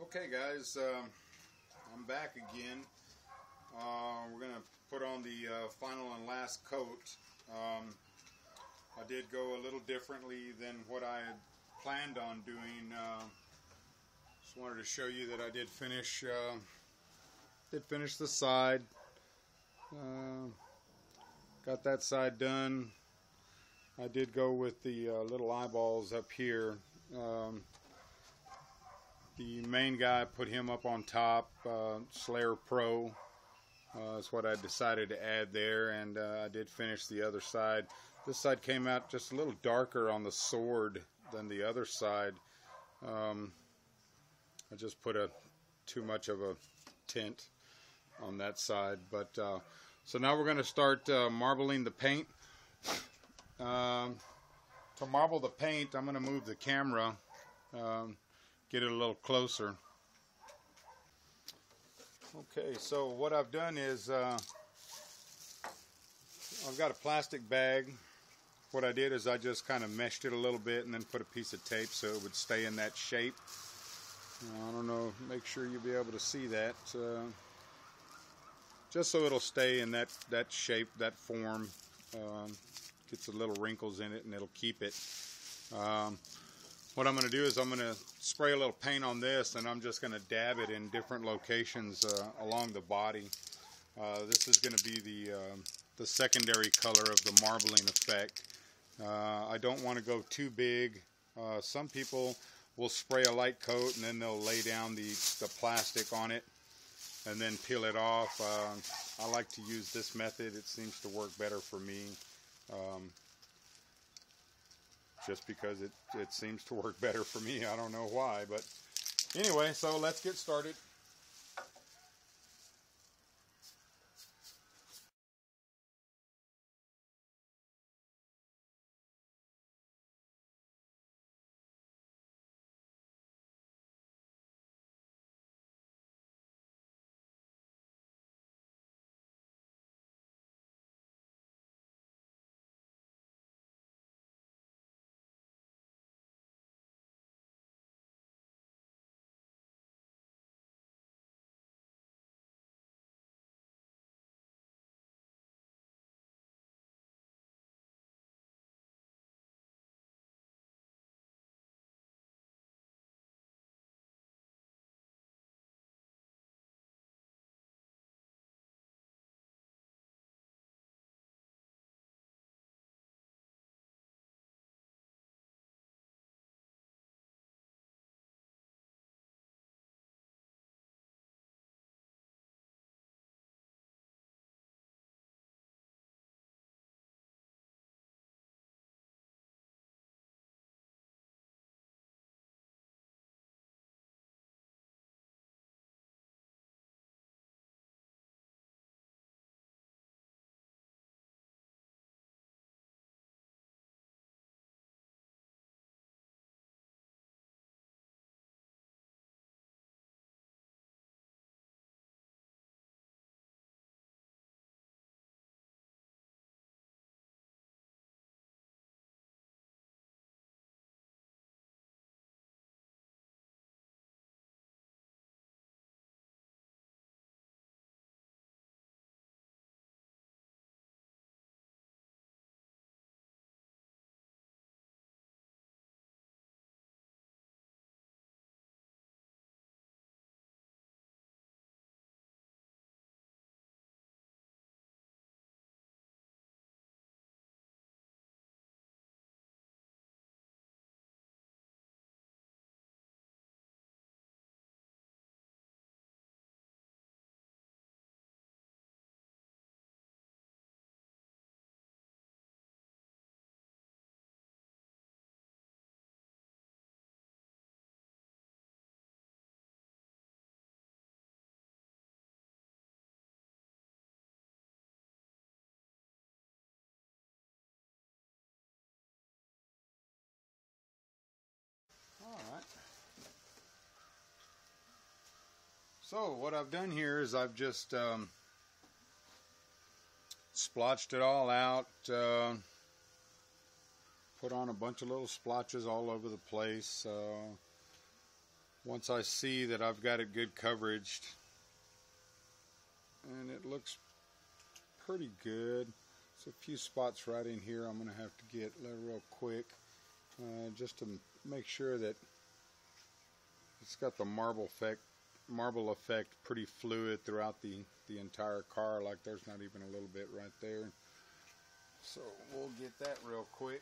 Okay guys, I'm back again. We're going to put on the final and last coat. I did go a little differently than what I had planned on doing. Just wanted to show you that I did finish the side. Got that side done. I did go with the little eyeballs up here. The main guy, put him up on top, Slayer Pro is what I decided to add there, and I did finish the other side. This side came out just a little darker on the sword than the other side. I just put too much of a tint on that side, but so now we're going to start marbling the paint. To marble the paint, I'm going to move the camera, get it a little closer. Okay, so what I've done is I've got a plastic bag. What I did is I just kind of meshed it a little bit and then put a piece of tape so it would stay in that shape. I don't know, make sure you'll be able to see that. Just so it'll stay in that shape, that form. Gets the little wrinkles in it and it'll keep it. What I'm going to do is I'm going to spray a little paint on this, and I'm just going to dab it in different locations along the body. This is going to be the secondary color of the marbling effect. I don't want to go too big. Some people will spray a light coat and then they'll lay down the plastic on it and then peel it off. I like to use this method. It seems to work better for me. Just because it seems to work better for me. I don't know why, but anyway, so let's get started. Alright, so what I've done here is I've just splotched it all out, put on a bunch of little splotches all over the place. once I see that I've got it good coverage, and it looks pretty good. There's a few spots right in here I'm going to have to get real quick just to make sure that it's got the marble effect pretty fluid throughout the entire car, like there's not even a little bit right there. So we'll get that real quick.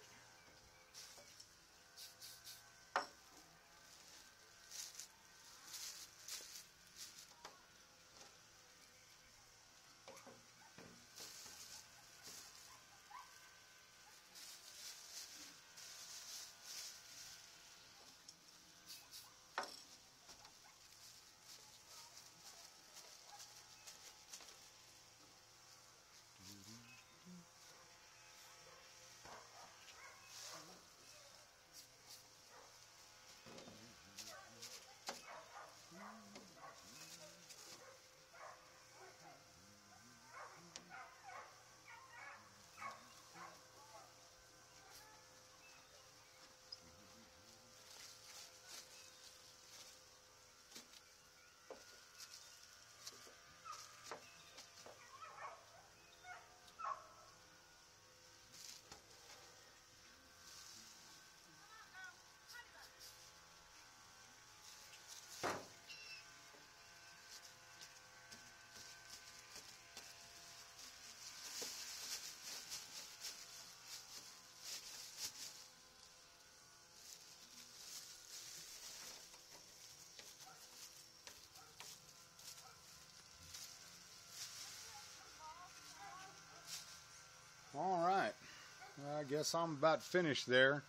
Alright, I guess I'm about finished there,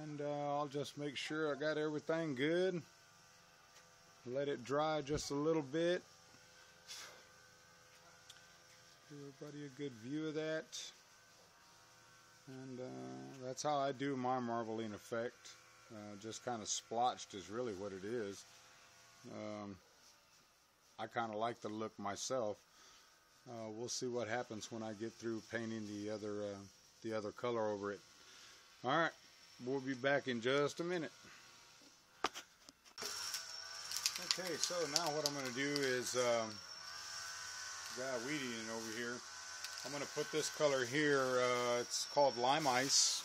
and I'll just make sure I got everything good, let it dry just a little bit, give everybody a good view of that, and that's how I do my marbling effect, just kind of splotched is really what it is. I kind of like the look myself. We'll see what happens when I get through painting the other color over it. All right, we'll be back in just a minute. Okay, so now what I'm going to do is, got weed eating over here. I'm going to put this color here. It's called Lime Ice.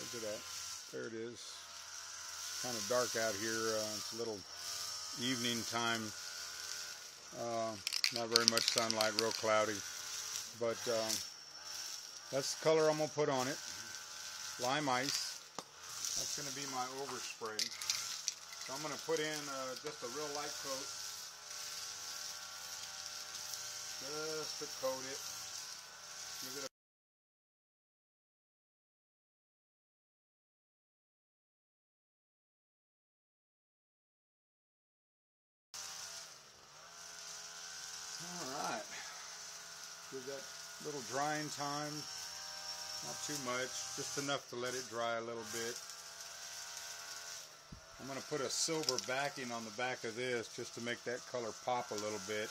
Where's it at? There it is. It's kind of dark out here. It's a little evening time. Not very much sunlight, real cloudy, but that's the color I'm going to put on it, Lime Ice. That's going to be my overspray. So I'm going to put in just a real light coat, just to coat it, give it a that little drying time, not too much, just enough to let it dry a little bit. I'm going to put a silver backing on the back of this just to make that color pop a little bit.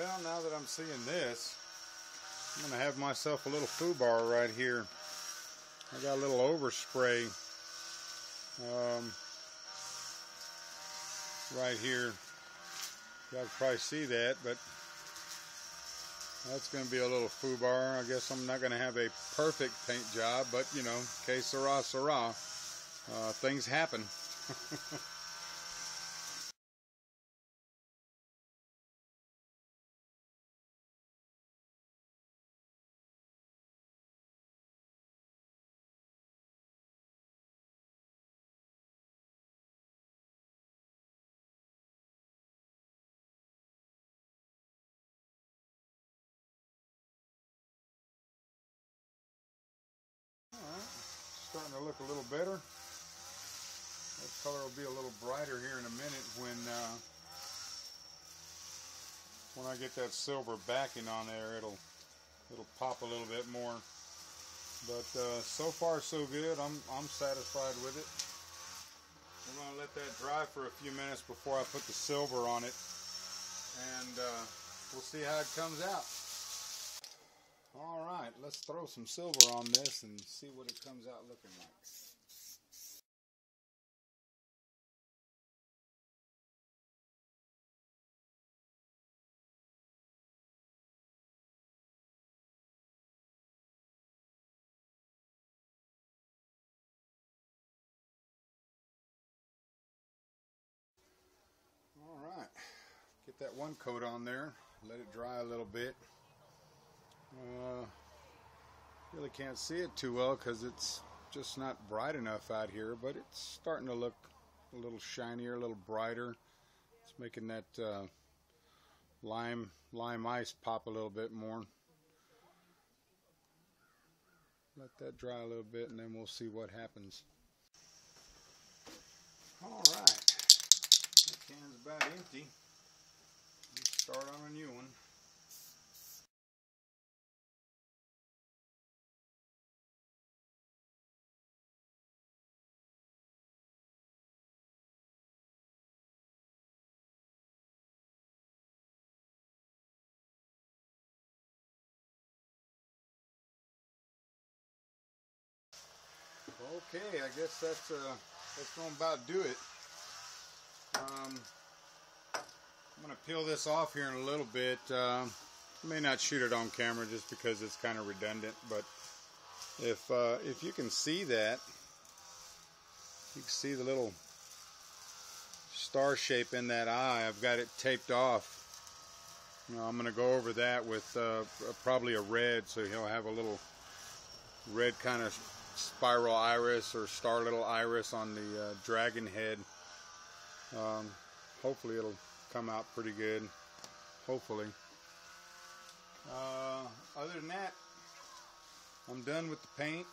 Well, now that I'm seeing this, I'm going to have myself a little foobar right here. I got a little overspray right here. Y'all can probably see that, but that's going to be a little foobar. I guess I'm not going to have a perfect paint job, but, you know, que sera, sera. Things happen. starting to look a little better. That color will be a little brighter here in a minute when I get that silver backing on there. It'll pop a little bit more. But so far so good. I'm satisfied with it. I'm going to let that dry for a few minutes before I put the silver on it, and we'll see how it comes out. Alright, let's throw some silver on this and see what it comes out looking like. Alright, get that one coat on there, let it dry a little bit. Really can't see it too well because it's just not bright enough out here, but it's starting to look a little shinier, a little brighter. It's making that lime ice pop a little bit more. Let that dry a little bit and then we'll see what happens. Alright, that can's about empty. Let's start on a new one. Okay, I guess that's gonna about do it. I'm gonna peel this off here in a little bit. I may not shoot it on camera just because it's kind of redundant, but if you can see that, you can see the little star shape in that eye. I've got it taped off. Now I'm gonna go over that with probably a red, so he'll have a little red kind of spiral iris or star little iris on the dragon head. Hopefully it'll come out pretty good. Hopefully. Other than that, I'm done with the paint.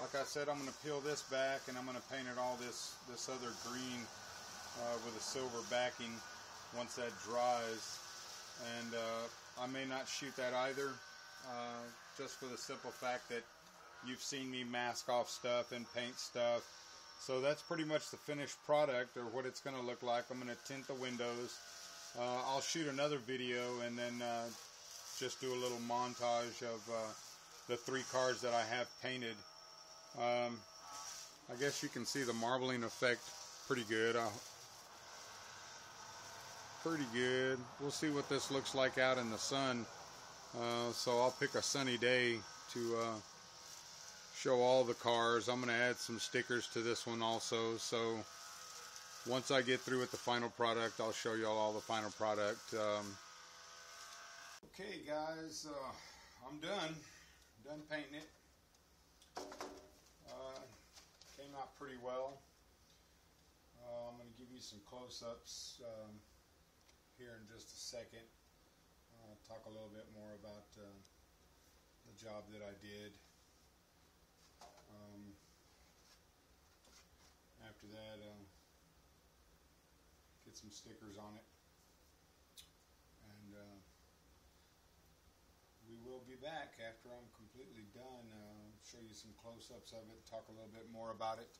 Like I said, I'm going to peel this back and I'm going to paint it all this other green with a silver backing once that dries. And I may not shoot that either. Just for the simple fact that you've seen me mask off stuff and paint stuff. So that's pretty much the finished product, or what it's going to look like. I'm going to tint the windows. I'll shoot another video and then just do a little montage of the three cars that I have painted. I guess you can see the marbling effect pretty good. Pretty good. We'll see what this looks like out in the sun. So I'll pick a sunny day to show all the cars. I'm going to add some stickers to this one also. So once I get through with the final product, I'll show you all the final product. Okay guys, I'm done. Done painting it. Came out pretty well. I'm going to give you some close-ups here in just a second. I'll talk a little bit more about the job that I did. After that, get some stickers on it, and we will be back after I'm completely done. Show you some close-ups of it, talk a little bit more about it,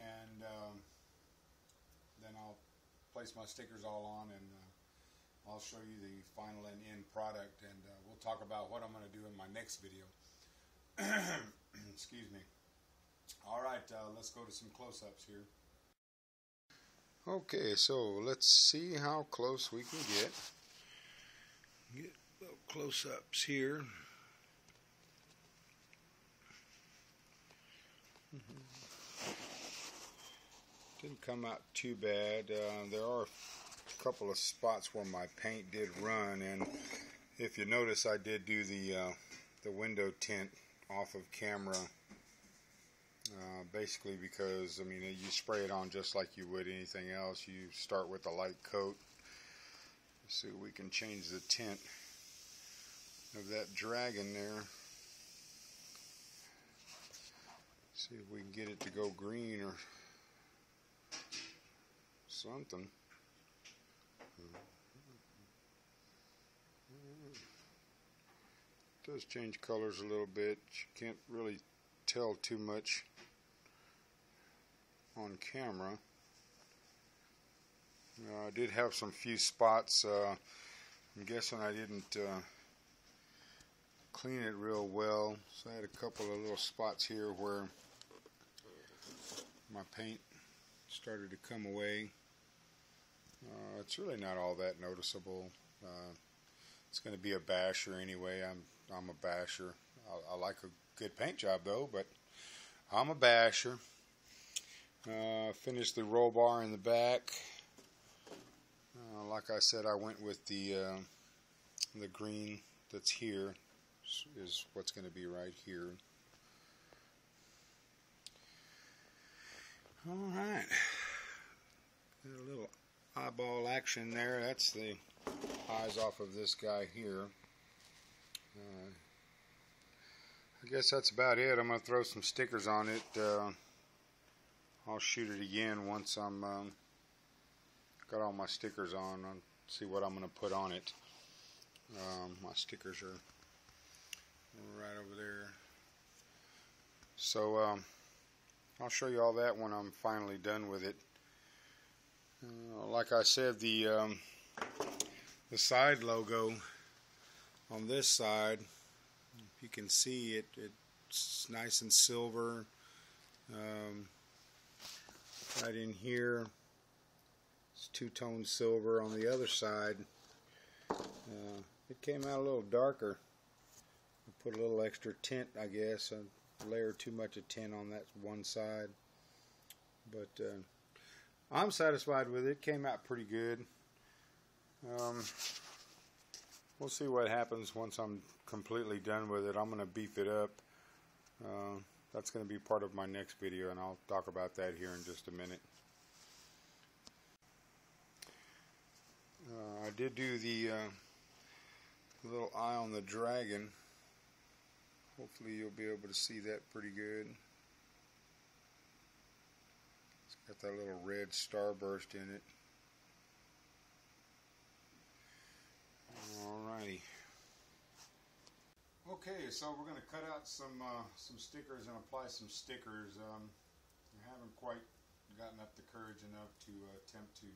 and then I'll place my stickers all on and I'll show you the final and end product, and we'll talk about what I'm going to do in my next video. Excuse me. Alright, let's go to some close-ups here. Okay, so let's see how close we can get. Get little close-ups here. Didn't come out too bad. There are couple of spots where my paint did run, and if you notice, I did do the window tint off of camera, basically because, I mean, you spray it on just like you would anything else. You start with a light coat. Let's see if we can change the tint of that dragon there. See if we can get it to go green or something. It does change colors a little bit. You can't really tell too much on camera. I did have some few spots. I'm guessing I didn't clean it real well, so I had a couple of little spots here where my paint started to come away. It's really not all that noticeable. It's going to be a basher anyway. I'm a basher. I like a good paint job though, but I'm a basher. Finished the roll bar in the back. Like I said, I went with the green that's here is what's going to be right here. All right, got a little eyeball action there. That's the eyes off of this guy here. I guess that's about it. I'm going to throw some stickers on it. I'll shoot it again once I'm got all my stickers on. I'll see what I'm going to put on it. My stickers are right over there. So I'll show you all that when I'm finally done with it. Like I said, the side logo on this side, if you can see it, it's nice and silver. Right in here, it's two-tone silver. On the other side, it came out a little darker. I put a little extra tint, I guess. I layered too much of tint on that one side, but I'm satisfied with it. It came out pretty good. We'll see what happens once I'm completely done with it. I'm going to beef it up. That's going to be part of my next video, and I'll talk about that here in just a minute. I did do the little eye on the dragon. Hopefully you'll be able to see that pretty good. It's got that little red starburst in it. Alrighty. Okay, so we're going to cut out some stickers and apply some stickers. I haven't quite gotten up the courage enough to attempt to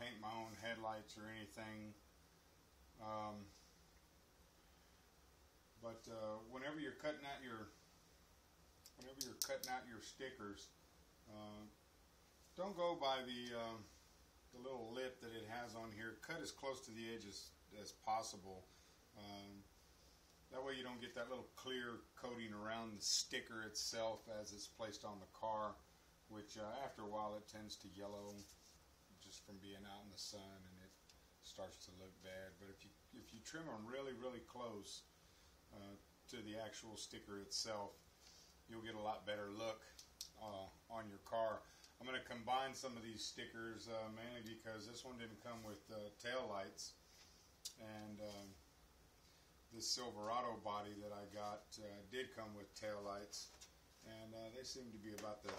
paint my own headlights or anything. But whenever you're cutting out your stickers, don't go by the little lip that it has on here. Cut as close to the edge as possible. That way you don't get that little clear coating around the sticker itself as it's placed on the car, which after a while it tends to yellow just from being out in the sun, and it starts to look bad. But if you trim them really, really close to the actual sticker itself, you'll get a lot better look on your car. I'm going to combine some of these stickers, mainly because this one didn't come with tail lights, and this Silverado body that I got did come with tail lights, and they seem to be about the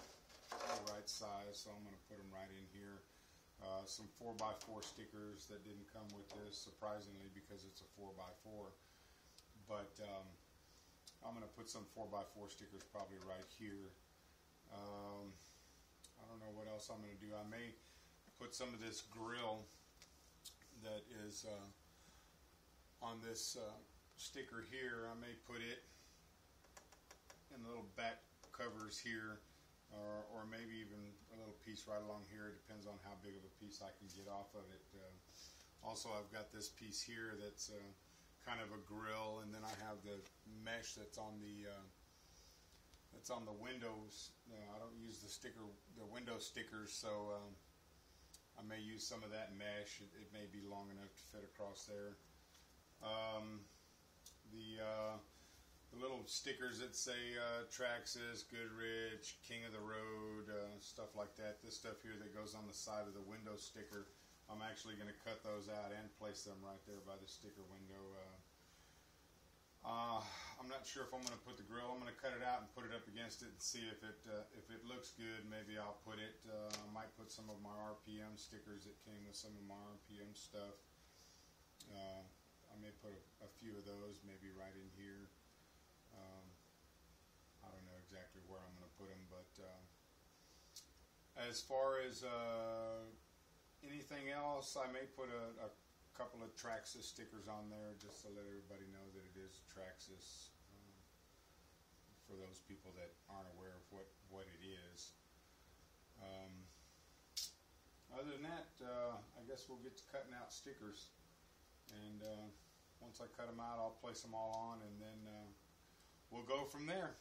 right size, so I'm going to put them right in here. Some 4x4 stickers that didn't come with this, surprisingly, because it's a 4x4, but I'm going to put some 4x4 stickers probably right here. I don't know what else I'm going to do. I may put some of this grill that is on this sticker here. I may put it in the little back covers here, or maybe even a little piece right along here. It depends on how big of a piece I can get off of it. Also, I've got this piece here that's kind of a grill, and then I have the mesh that's on the windows. I don't use the window stickers, so I may use some of that mesh. It may be long enough to fit across there. The little stickers that say Traxxas, Goodrich, King of the Road, stuff like that. This stuff here that goes on the side of the window sticker, I'm actually going to cut those out and place them right there by the sticker window. I'm not sure if I'm going to put the grill. I'm going to cut it out and put it up against it and see if it looks good. Maybe I'll put it. I might put some of my RPM stickers that came with some of my RPM stuff. I may put a few of those maybe right in here. I don't know exactly where I'm going to put them, but as far as anything else, I may put a couple of Traxxas stickers on there just to let everybody know that it is Traxxas, for those people that aren't aware of what it is. Other than that, I guess we'll get to cutting out stickers, and once I cut them out, I'll place them all on, and then we'll go from there.